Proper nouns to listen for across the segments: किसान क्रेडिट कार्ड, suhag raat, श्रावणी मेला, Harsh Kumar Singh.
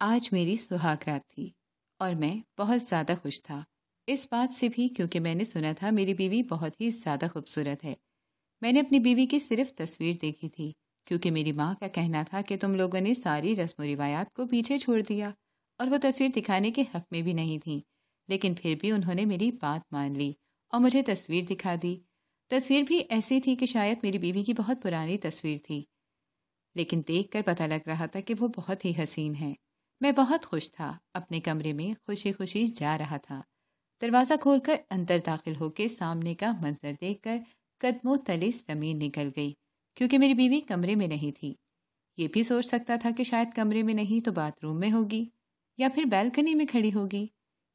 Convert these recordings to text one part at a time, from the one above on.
आज मेरी सुहाग रात थी और मैं बहुत ज़्यादा खुश था, इस बात से भी क्योंकि मैंने सुना था मेरी बीवी बहुत ही ज़्यादा खूबसूरत है। मैंने अपनी बीवी की सिर्फ तस्वीर देखी थी क्योंकि मेरी माँ का कहना था कि तुम लोगों ने सारी रस्म रिवायात को पीछे छोड़ दिया और वो तस्वीर दिखाने के हक़ में भी नहीं थी, लेकिन फिर भी उन्होंने मेरी बात मान ली और मुझे तस्वीर दिखा दी। तस्वीर भी ऐसी थी कि शायद मेरी बीवी की बहुत पुरानी तस्वीर थी, लेकिन देखकर पता लग रहा था कि वो बहुत ही हसीन है। मैं बहुत खुश था, अपने कमरे में खुशी खुशी जा रहा था। दरवाज़ा खोलकर अंदर दाखिल होकर सामने का मंजर देखकर कदमों तले ज़मीन निकल गई क्योंकि मेरी बीवी कमरे में नहीं थी। ये भी सोच सकता था कि शायद कमरे में नहीं तो बाथरूम में होगी या फिर बैल्कनी में खड़ी होगी।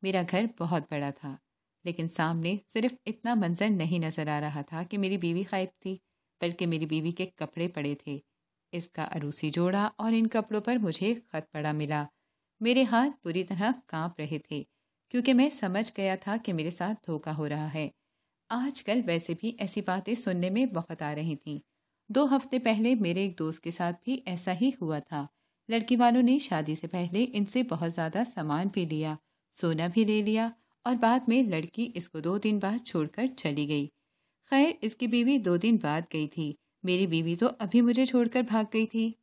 मेरा घर बहुत बड़ा था, लेकिन सामने सिर्फ इतना मंजर नहीं नज़र आ रहा था कि मेरी बीवी गायब थी, बल्कि मेरी बीवी के कपड़े पड़े थे। इसका अरूसी जोड़ा और इन कपड़ों पर मुझे खत पड़ा मिला। मेरे हाथ पूरी तरह काँप रहे थे क्योंकि मैं समझ गया था कि मेरे साथ धोखा हो रहा है। आजकल वैसे भी ऐसी बातें सुनने में बहुत आ रही थीं। 2 हफ्ते पहले मेरे एक दोस्त के साथ भी ऐसा ही हुआ था। लड़की वालों ने शादी से पहले इनसे बहुत ज़्यादा सामान भी लिया, सोना भी ले लिया और बाद में लड़की इसको 2 दिन बाद छोड़कर चली गई। खैर, इसकी बीवी 2 दिन बाद गई थी, मेरी बीवी तो अभी मुझे छोड़कर भाग गई थी।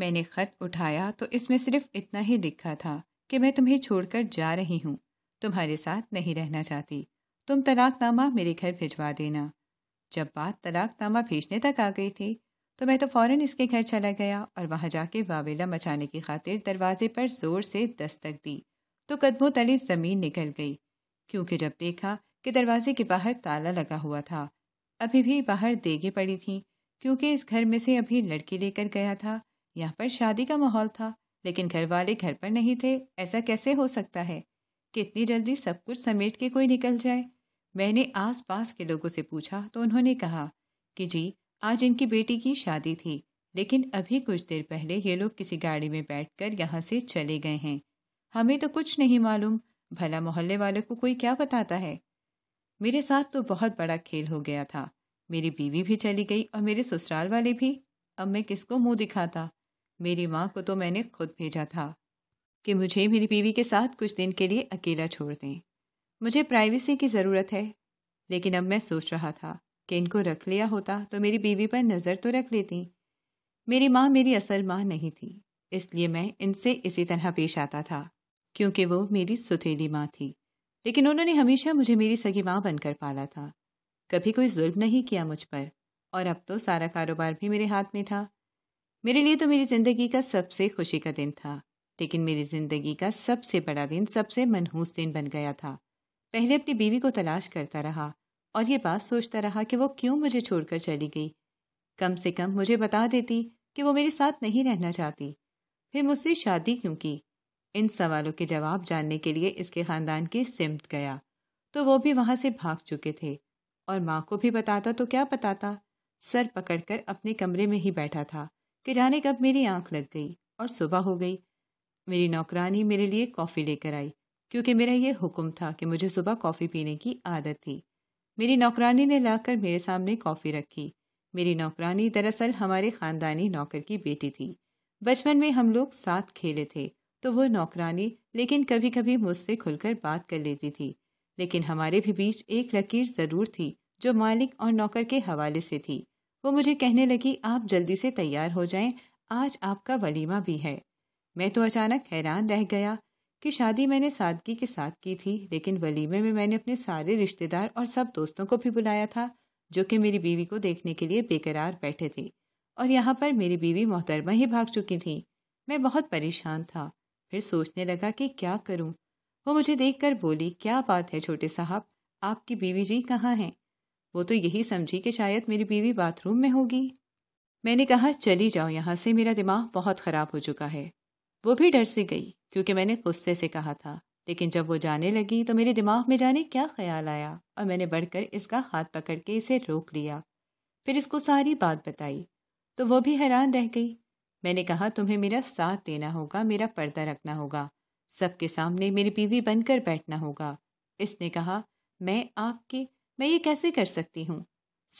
मैंने खत उठाया तो इसमें सिर्फ इतना ही लिखा था कि मैं तुम्हें छोड़कर जा रही हूँ, तुम्हारे साथ नहीं रहना चाहती, तुम तलाकनामा मेरे घर भिजवा देना। जब बात तलाकनामा भेजने तक आ गई थी तो मैं तो फौरन इसके घर चला गया और वहाँ जाके वावेला मचाने की खातिर दरवाजे पर जोर से दस्तक दी तो कदमों तले ज़मीन निकल गई क्योंकि जब देखा कि दरवाजे के बाहर ताला लगा हुआ था, अभी भी बाहर देगे पड़ी थीं क्योंकि इस घर में से अभी लड़की लेकर गया था। यहाँ पर शादी का माहौल था, लेकिन घर वाले घर पर नहीं थे। ऐसा कैसे हो सकता है कि इतनी जल्दी सब कुछ समेट के कोई निकल जाए। मैंने आसपास के लोगों से पूछा तो उन्होंने कहा कि जी, आज इनकी बेटी की शादी थी, लेकिन अभी कुछ देर पहले ये लोग किसी गाड़ी में बैठकर यहाँ से चले गए हैं। हमें तो कुछ नहीं मालूम, भला मोहल्ले वाले को कोई क्या बताता है। मेरे साथ तो बहुत बड़ा खेल हो गया था। मेरी बीवी भी चली गई और मेरे ससुराल वाले भी। अब मैं किसको मुंह दिखाता। मेरी माँ को तो मैंने खुद भेजा था कि मुझे मेरी बीवी के साथ कुछ दिन के लिए अकेला छोड़ दें, मुझे प्राइवेसी की ज़रूरत है। लेकिन अब मैं सोच रहा था कि इनको रख लिया होता तो मेरी बीवी पर नज़र तो रख लेती। मेरी माँ मेरी असल माँ नहीं थी, इसलिए मैं इनसे इसी तरह पेश आता था क्योंकि वो मेरी सुथेली माँ थी। लेकिन उन्होंने हमेशा मुझे मेरी सगी माँ बनकर पाला था, कभी कोई जुल्म नहीं किया मुझ पर। और अब तो सारा कारोबार भी मेरे हाथ में था। मेरे लिए तो मेरी ज़िंदगी का सबसे खुशी का दिन था, लेकिन मेरी ज़िंदगी का सबसे बड़ा दिन सबसे मनहूस दिन बन गया था। पहले अपनी बीवी को तलाश करता रहा और ये बात सोचता रहा कि वो क्यों मुझे छोड़कर चली गई। कम से कम मुझे बता देती कि वो मेरे साथ नहीं रहना चाहती, फिर मुझसे शादी क्यों की। इन सवालों के जवाब जानने के लिए इसके ख़ानदान की सिमत गया तो वो भी वहाँ से भाग चुके थे। और माँ को भी बताता तो क्या बताता, सर पकड़कर अपने कमरे में ही बैठा था कि जाने कब मेरी आंख लग गई और सुबह हो गई। मेरी नौकरानी मेरे लिए कॉफ़ी लेकर आई क्योंकि मेरा ये हुक्म था कि मुझे सुबह कॉफ़ी पीने की आदत थी। मेरी नौकरानी ने लाकर मेरे सामने कॉफ़ी रखी। मेरी नौकरानी दरअसल हमारे ख़ानदानी नौकर की बेटी थी। बचपन में हम लोग साथ खेले थे तो वो नौकरानी लेकिन कभी कभी मुझसे खुलकर बात कर लेती थी, लेकिन हमारे भी बीच एक लकीर ज़रूर थी जो मालिक और नौकर के हवाले से थी। वो मुझे कहने लगी, आप जल्दी से तैयार हो जाएं, आज आपका वलीमा भी है। मैं तो अचानक हैरान रह गया कि शादी मैंने सादगी के साथ की थी, लेकिन वलीमे में मैंने अपने सारे रिश्तेदार और सब दोस्तों को भी बुलाया था जो कि मेरी बीवी को देखने के लिए बेकरार बैठे थे। और यहाँ पर मेरी बीवी मोहतरमा ही भाग चुकी थी। मैं बहुत परेशान था, फिर सोचने लगा कि क्या करूं। वो मुझे देखकर बोली, क्या बात है छोटे साहब, आपकी बीवी जी कहाँ हैं? वो तो यही समझी कि शायद मेरी बीवी बाथरूम में होगी। मैंने कहा, चली जाओ यहाँ से, मेरा दिमाग बहुत ख़राब हो चुका है। वो भी डर सी गई क्योंकि मैंने गुस्से से कहा था। लेकिन जब वो जाने लगी तो मेरे दिमाग में जाने क्या ख्याल आया और मैंने बढ़कर इसका हाथ पकड़ के इसे रोक लिया। फिर इसको सारी बात बताई तो वो भी हैरान रह गई। मैंने कहा, तुम्हें मेरा साथ देना होगा, मेरा पर्दा रखना होगा, सबके सामने मेरी बीवी बनकर बैठना होगा। इसने कहा, मैं ये कैसे कर सकती हूँ,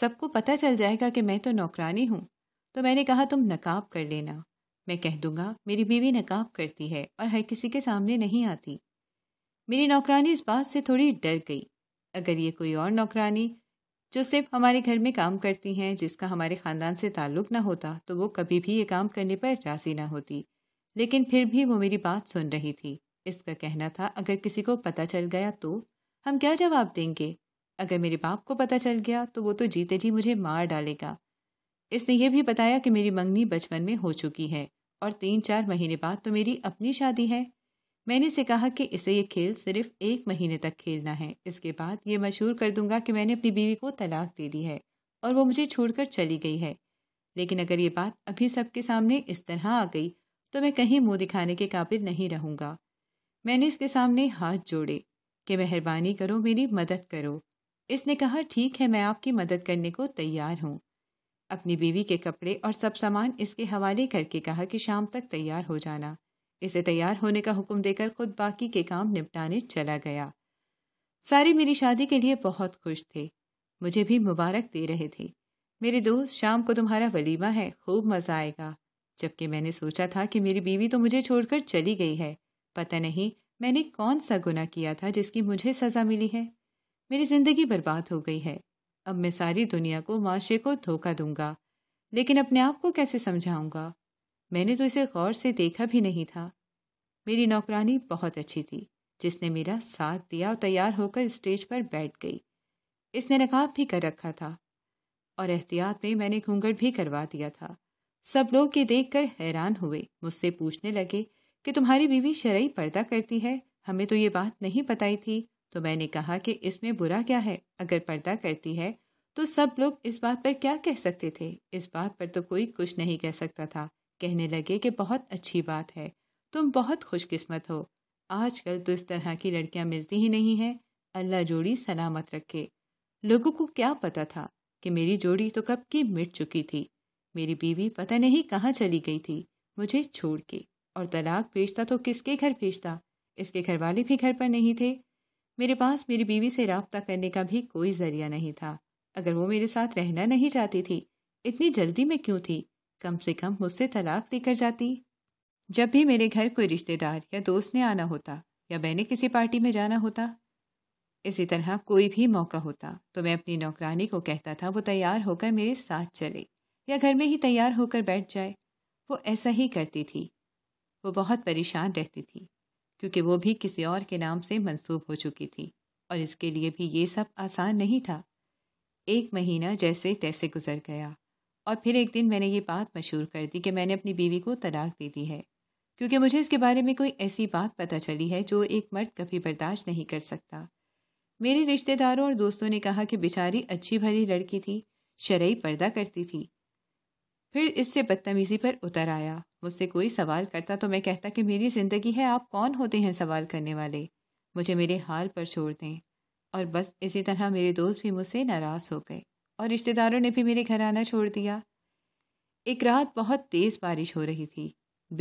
सबको पता चल जाएगा कि मैं तो नौकरानी हूँ। तो मैंने कहा, तुम नकाब कर लेना। मैं कह दूंगा मेरी बीवी नकाब करती है और हर किसी के सामने नहीं आती। मेरी नौकरानी इस बात से थोड़ी डर गई। अगर ये कोई और नौकरानी जो सिर्फ हमारे घर में काम करती हैं, जिसका हमारे ख़ानदान से ताल्लुक़ ना होता, तो वो कभी भी ये काम करने पर राज़ी ना होती। लेकिन फिर भी वो मेरी बात सुन रही थी। इसका कहना था अगर किसी को पता चल गया तो हम क्या जवाब देंगे। अगर मेरे बाप को पता चल गया तो वो तो जीते जी मुझे मार डालेगा। इसने ये भी बताया कि मेरी मंगनी बचपन में हो चुकी है और 3-4 महीने बाद तो मेरी अपनी शादी है। मैंने इसे कहा कि इसे ये खेल सिर्फ 1 महीने तक खेलना है, इसके बाद ये मशहूर कर दूंगा कि मैंने अपनी बीवी को तलाक दे दी है और वो मुझे छोड़कर चली गई है। लेकिन अगर ये बात अभी सबके सामने इस तरह आ गई तो मैं कहीं मुंह दिखाने के काबिल नहीं रहूंगा। मैंने इसके सामने हाथ जोड़े कि मेहरबानी करो, मेरी मदद करो। इसने कहा ठीक है, मैं आपकी मदद करने को तैयार हूँ। अपनी बीवी के कपड़े और सब सामान इसके हवाले करके कहा कि शाम तक तैयार हो जाना। इसे तैयार होने का हुक्म देकर खुद बाकी के काम निपटाने चला गया। सारे मेरी शादी के लिए बहुत खुश थे, मुझे भी मुबारक दे रहे थे। मेरे दोस्त, शाम को तुम्हारा वलीमा है, खूब मज़ा आएगा। जबकि मैंने सोचा था कि मेरी बीवी तो मुझे छोड़कर चली गई है, पता नहीं मैंने कौन सा गुनाह किया था जिसकी मुझे सज़ा मिली है। मेरी ज़िंदगी बर्बाद हो गई है। अब मैं सारी दुनिया को, माशरे को धोखा दूंगा। लेकिन अपने आप को कैसे समझाऊंगा? मैंने तो इसे गौर से देखा भी नहीं था। मेरी नौकरानी बहुत अच्छी थी, जिसने मेरा साथ दिया और तैयार होकर स्टेज पर बैठ गई। इसने नकाब भी कर रखा था और एहतियात में मैंने घूंघट भी करवा दिया था। सब लोग ये देखकर हैरान हुए, मुझसे पूछने लगे कि तुम्हारी बीवी शरई पर्दा करती है, हमें तो ये बात नहीं बताई थी। तो मैंने कहा कि इसमें बुरा क्या है, अगर पर्दा करती है तो सब लोग इस बात पर क्या कह सकते थे। इस बात पर तो कोई कुछ नहीं कह सकता था। कहने लगे कि बहुत अच्छी बात है, तुम बहुत खुशकिस्मत हो, आजकल तो इस तरह की लड़कियां मिलती ही नहीं हैं, अल्लाह जोड़ी सलामत रखे। लोगों को क्या पता था कि मेरी जोड़ी तो कब की मिट चुकी थी। मेरी बीवी पता नहीं कहाँ चली गई थी मुझे छोड़ के, और तलाक भेजता तो किसके घर भेजता। इसके घर वाले भी घर पर नहीं थे। मेरे पास मेरी बीवी से राब्ता करने का भी कोई जरिया नहीं था। अगर वो मेरे साथ रहना नहीं चाहती थी, इतनी जल्दी में क्यों थी? कम से कम मुझसे तलाक देकर जाती। जब भी मेरे घर कोई रिश्तेदार या दोस्त ने आना होता या मैंने किसी पार्टी में जाना होता, इसी तरह कोई भी मौका होता, तो मैं अपनी नौकरानी को कहता था वो तैयार होकर मेरे साथ चले या घर में ही तैयार होकर बैठ जाए। वो ऐसा ही करती थी। वो बहुत परेशान रहती थी क्योंकि वो भी किसी और के नाम से मंसूब हो चुकी थी और इसके लिए भी ये सब आसान नहीं था। 1 महीना जैसे तैसे गुजर गया और फिर एक दिन मैंने ये बात मशहूर कर दी कि मैंने अपनी बीवी को तलाक दे दी है, क्योंकि मुझे इसके बारे में कोई ऐसी बात पता चली है जो एक मर्द कभी बर्दाश्त नहीं कर सकता। मेरे रिश्तेदारों और दोस्तों ने कहा कि बेचारी अच्छी भली लड़की थी, शरई पर्दा करती थी। फिर इससे बदतमीजी पर उतर आया। मुझसे कोई सवाल करता तो मैं कहता कि मेरी ज़िंदगी है, आप कौन होते हैं सवाल करने वाले, मुझे मेरे हाल पर छोड़ दें। और बस इसी तरह मेरे दोस्त भी मुझसे नाराज़ हो गए और रिश्तेदारों ने भी मेरे घर आना छोड़ दिया। एक रात बहुत तेज़ बारिश हो रही थी,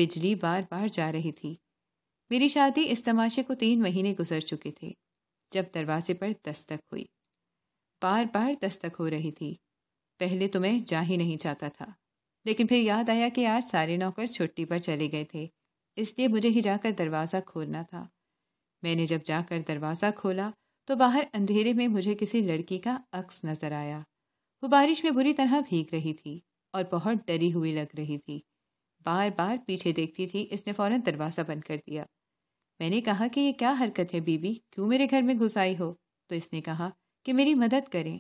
बिजली बार बार जा रही थी। मेरी शादी इस तमाशे को 3 महीने गुजर चुके थे जब दरवाजे पर दस्तक हुई। बार बार दस्तक हो रही थी। पहले तो मैं जा ही नहीं चाहता था, लेकिन फिर याद आया कि आज सारे नौकर छुट्टी पर चले गए थे, इसलिए मुझे ही जाकर दरवाज़ा खोलना था। मैंने जब जाकर दरवाज़ा खोला तो बाहर अंधेरे में मुझे किसी लड़की का अक्स नज़र आया। वो बारिश में बुरी तरह भीग रही थी और बहुत डरी हुई लग रही थी। बार बार पीछे देखती थी। इसने फ़ौरन दरवाज़ा बंद कर दिया। मैंने कहा कि ये क्या हरकत है बीबी, क्यों मेरे घर में घुस आई हो? तो इसने कहा कि मेरी मदद करें।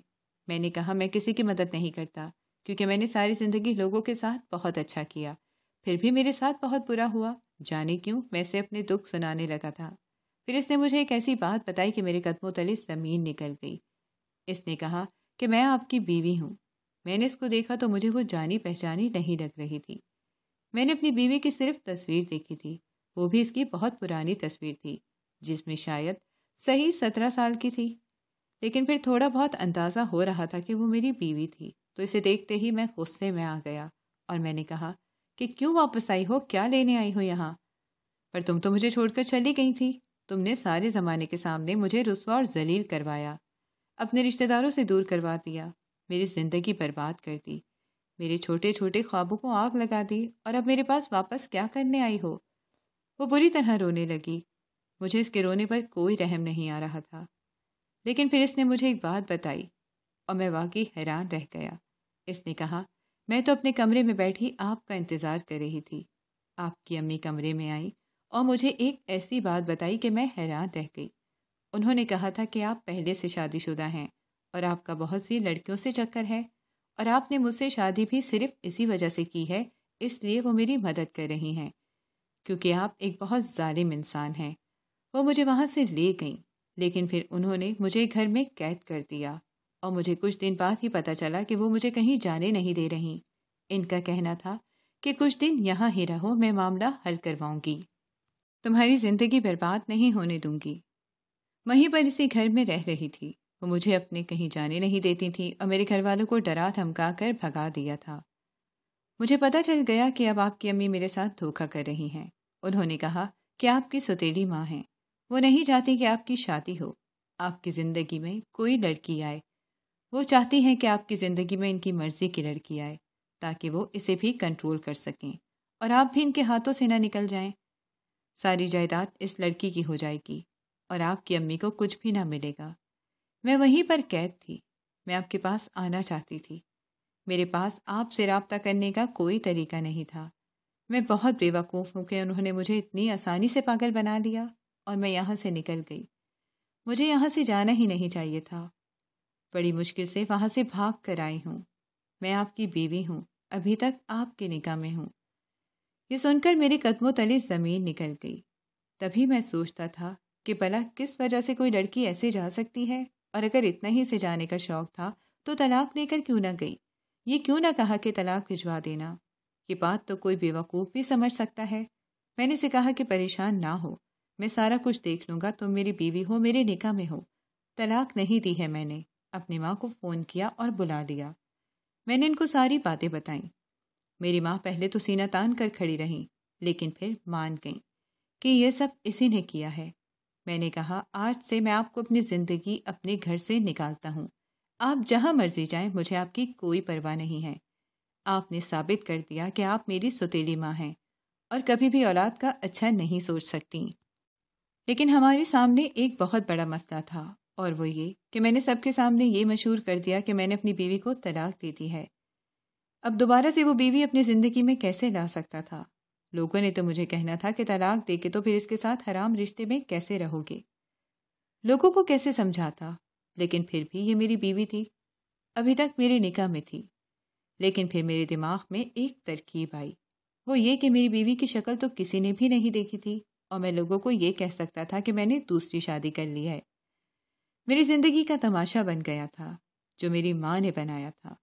मैंने कहा मैं किसी की मदद नहीं करता, क्योंकि मैंने सारी ज़िंदगी लोगों के साथ बहुत अच्छा किया, फिर भी मेरे साथ बहुत बुरा हुआ। जाने क्यों मैं इसे अपने दुख सुनाने लगा था। फिर इसने मुझे एक ऐसी बात बताई कि मेरे कदमों तले ज़मीन निकल गई। इसने कहा कि मैं आपकी बीवी हूँ। मैंने इसको देखा तो मुझे वो जानी पहचानी नहीं लग रही थी। मैंने अपनी बीवी की सिर्फ तस्वीर देखी थी, वो भी इसकी बहुत पुरानी तस्वीर थी जिसमें शायद सही 17 साल की थी, लेकिन फिर थोड़ा बहुत अंदाज़ा हो रहा था कि वो मेरी बीवी थी। तो इसे देखते ही मैं गुस्से में आ गया और मैंने कहा कि क्यों वापस आई हो, क्या लेने आई हो यहाँ पर? तुम तो मुझे छोड़कर चली गई थी। तुमने सारे ज़माने के सामने मुझे रुसवा और जलील करवाया, अपने रिश्तेदारों से दूर करवा दिया, मेरी ज़िंदगी बर्बाद कर दी। मेरे छोटे छोटे ख्वाबों को आग लगा दी और अब मेरे पास वापस क्या करने आई हो। वो बुरी तरह रोने लगी। मुझे इसके रोने पर कोई रहम नहीं आ रहा था। लेकिन फिर इसने मुझे एक बात बताई और मैं वाकई हैरान रह गया। इसने कहा, मैं तो अपने कमरे में बैठी आपका इंतज़ार कर रही थी। आपकी अम्मी कमरे में आई और मुझे एक ऐसी बात बताई कि मैं हैरान रह गई। उन्होंने कहा था कि आप पहले से शादीशुदा हैं और आपका बहुत सी लड़कियों से चक्कर है और आपने मुझसे शादी भी सिर्फ इसी वजह से की है, इसलिए वो मेरी मदद कर रही हैं क्योंकि आप एक बहुत जालिम इंसान हैं। वो मुझे वहाँ से ले गईं, लेकिन फिर उन्होंने मुझे घर में कैद कर दिया और मुझे कुछ दिन बाद ही पता चला कि वो मुझे कहीं जाने नहीं दे रहीं। इनका कहना था कि कुछ दिन यहाँ ही रहो, मैं मामला हल करवाऊंगी, तुम्हारी ज़िंदगी बर्बाद नहीं होने दूंगी। वहीं पर इसी घर में रह रही थी। वो मुझे अपने कहीं जाने नहीं देती थी और मेरे घर वालों को डरा धमका कर भगा दिया था। मुझे पता चल गया कि अब आपकी अम्मी मेरे साथ धोखा कर रही हैं। उन्होंने कहा कि आपकी सौतेली माँ हैं, वो नहीं चाहती कि आपकी शादी हो, आपकी ज़िंदगी में कोई लड़की आए। वो चाहती हैं कि आपकी ज़िंदगी में इनकी मर्ज़ी की लड़की आए ताकि वो इसे भी कंट्रोल कर सकें और आप भी इनके हाथों से ना निकल जाएं। सारी जायदाद इस लड़की की हो जाएगी और आपकी अम्मी को कुछ भी ना मिलेगा। मैं वहीं पर कैद थी। मैं आपके पास आना चाहती थी। मेरे पास आपसे राब्ता करने का कोई तरीका नहीं था। मैं बहुत बेवकूफ़ हूँ कि उन्होंने मुझे इतनी आसानी से पागल बना दिया और मैं यहाँ से निकल गई। मुझे यहाँ से जाना ही नहीं चाहिए था। बड़ी मुश्किल से वहाँ से भाग कर आई हूँ। मैं आपकी बीवी हूँ, अभी तक आपके निगाह में हूँ। ये सुनकर मेरे कदमों तले ज़मीन निकल गई। तभी मैं सोचता था कि भला किस वजह से कोई लड़की ऐसे जा सकती है, और अगर इतना ही से जाने का शौक़ था तो तलाक लेकर क्यों ना गई। ये क्यों ना कहा कि तलाक भिजवा देना। ये बात तो कोई बेवकूफ़ भी समझ सकता है। मैंने इसे कहा कि परेशान ना हो, मैं सारा कुछ देख लूँगा, तुम मेरी बीवी हो, मेरे निकाह में हो। तलाक नहीं दी है मैंने। अपनी माँ को फ़ोन किया और बुला लिया। मैंने इनको सारी बातें बताईं। मेरी माँ पहले तो सीना तान कर खड़ी रहीं, लेकिन फिर मान गईं कि ये सब इसी ने किया है। मैंने कहा, आज से मैं आपको अपनी ज़िंदगी अपने घर से निकालता हूँ। आप जहाँ मर्जी जाएं, मुझे आपकी कोई परवाह नहीं है। आपने साबित कर दिया कि आप मेरी सौतेली माँ हैं और कभी भी औलाद का अच्छा नहीं सोच सकती। लेकिन हमारे सामने एक बहुत बड़ा मसला था और वो ये कि मैंने सबके सामने ये मशहूर कर दिया कि मैंने अपनी बीवी को तलाक दे दी है। अब दोबारा से वो बीवी अपनी ज़िंदगी में कैसे ला सकता था। लोगों ने तो मुझे कहना था कि तलाक दे के तो फिर इसके साथ हराम रिश्ते में कैसे रहोगे। लोगों को कैसे समझाता, लेकिन फिर भी ये मेरी बीवी थी, अभी तक मेरे निकाह में थी। लेकिन फिर मेरे दिमाग में एक तरकीब आई। वो ये कि मेरी बीवी की शक्ल तो किसी ने भी नहीं देखी थी और मैं लोगों को ये कह सकता था कि मैंने दूसरी शादी कर ली है। मेरी ज़िंदगी का तमाशा बन गया था जो मेरी माँ ने बनाया था।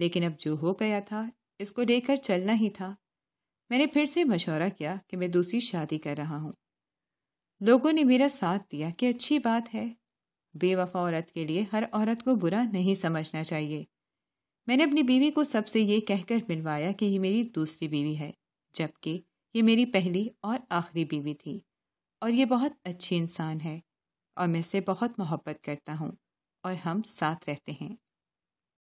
लेकिन अब जो हो गया था, इसको लेकर चलना ही था। मैंने फिर से मशवरा किया कि मैं दूसरी शादी कर रहा हूँ। लोगों ने मेरा साथ दिया कि अच्छी बात है, बेवफा औरत के लिए हर औरत को बुरा नहीं समझना चाहिए। मैंने अपनी बीवी को सबसे ये कहकर मिलवाया कि ये मेरी दूसरी बीवी है, जबकि ये मेरी पहली और आखिरी बीवी थी और ये बहुत अच्छी इंसान है और मैं इससे बहुत मोहब्बत करता हूँ और हम साथ रहते हैं।